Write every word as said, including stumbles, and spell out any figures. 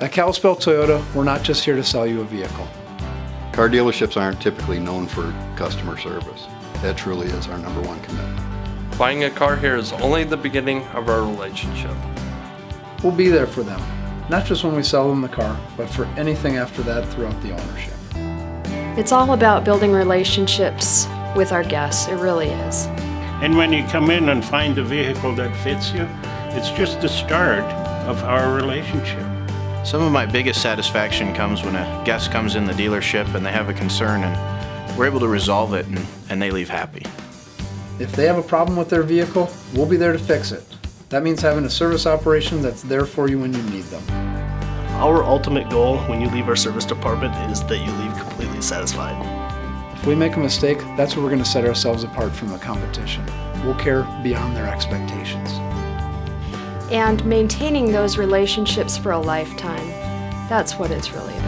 At Kalispell Toyota, we're not just here to sell you a vehicle. Car dealerships aren't typically known for customer service. That truly is our number one commitment. Buying a car here is only the beginning of our relationship. We'll be there for them, not just when we sell them the car, but for anything after that throughout the ownership. It's all about building relationships with our guests, it really is. And when you come in and find a vehicle that fits you, it's just the start of our relationship. Some of my biggest satisfaction comes when a guest comes in the dealership and they have a concern and we're able to resolve it and, and they leave happy. If they have a problem with their vehicle, we'll be there to fix it. That means having a service operation that's there for you when you need them. Our ultimate goal when you leave our service department is that you leave completely satisfied. If we make a mistake, that's where we're going to set ourselves apart from the competition. We'll care beyond their expectations. And maintaining those relationships for a lifetime, that's what it's really about.